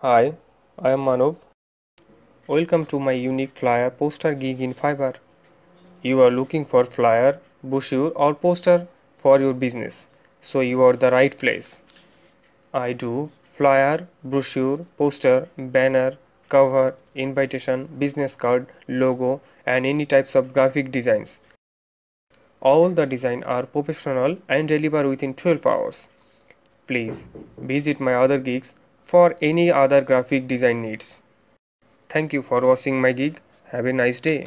Hi, I am Manob. Welcome to my unique flyer poster gig in Fiverr. You are looking for flyer, brochure or poster for your business, so you are the right place. I do flyer, brochure, poster, banner, cover, invitation, business card, logo and any types of graphic designs. All the designs are professional and delivered within 12 hours. Please visit my other gigs for any other graphic design needs. Thank you for watching my gig. Have a nice day.